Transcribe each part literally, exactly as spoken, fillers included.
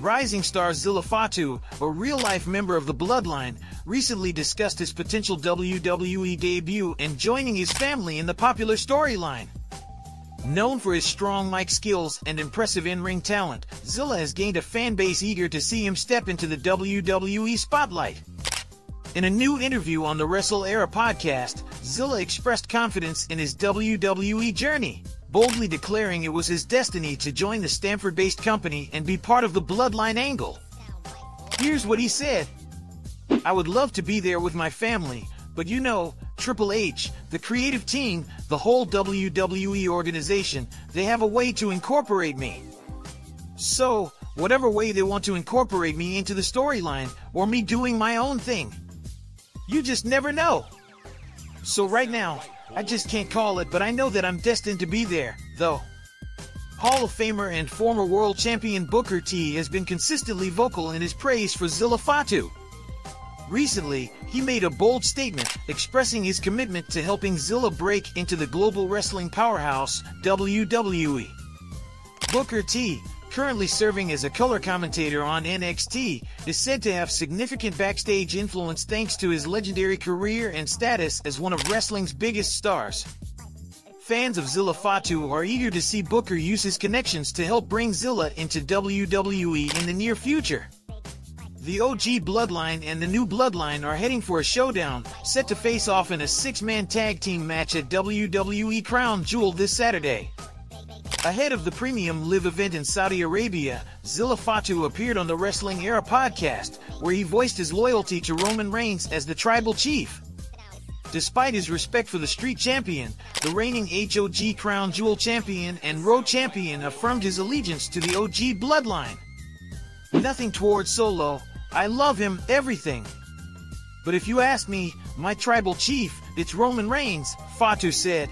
Rising star Zilla Fatu, a real-life member of the Bloodline, recently discussed his potential W W E debut and joining his family in the popular storyline. Known for his strong mic skills and impressive in-ring talent, Zilla has gained a fan base eager to see him step into the W W E spotlight. In a new interview on the Wrestle Era podcast, Zilla expressed confidence in his W W E journey, boldly declaring it was his destiny to join the Stanford-based company and be part of the Bloodline angle. Here's what he said. "I would love to be there with my family, but you know, Triple H, the creative team, the whole W W E organization, they have a way to incorporate me. So, whatever way they want to incorporate me into the storyline, or me doing my own thing, you just never know. So right now, I just can't call it, but I know that I'm destined to be there, though." Hall of Famer and former world champion Booker T has been consistently vocal in his praise for Zilla Fatu. Recently, he made a bold statement expressing his commitment to helping Zilla break into the global wrestling powerhouse, W W E. Booker T, currently serving as a color commentator on N X T, is said to have significant backstage influence thanks to his legendary career and status as one of wrestling's biggest stars. Fans of Zilla Fatu are eager to see Booker use his connections to help bring Zilla into W W E in the near future. The O G Bloodline and the new Bloodline are heading for a showdown, set to face off in a six-man tag team match at W W E Crown Jewel this Saturday. Ahead of the Premium Live event in Saudi Arabia, Zilla Fatu appeared on the Wrestling Era podcast, where he voiced his loyalty to Roman Reigns as the Tribal Chief. Despite his respect for the Street Champion, the reigning H O G Crown Jewel Champion and Raw Champion affirmed his allegiance to the O G Bloodline. "Nothing toward Solo. I love him, everything. But if you ask me, my Tribal Chief, it's Roman Reigns," Fatu said.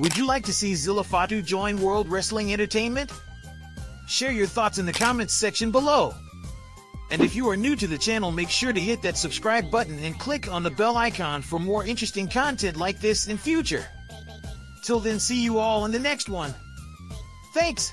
Would you like to see Zilla Fatu join World Wrestling Entertainment? Share your thoughts in the comments section below. And if you are new to the channel, make sure to hit that subscribe button and click on the bell icon for more interesting content like this in future. Till then, see you all in the next one. Thanks!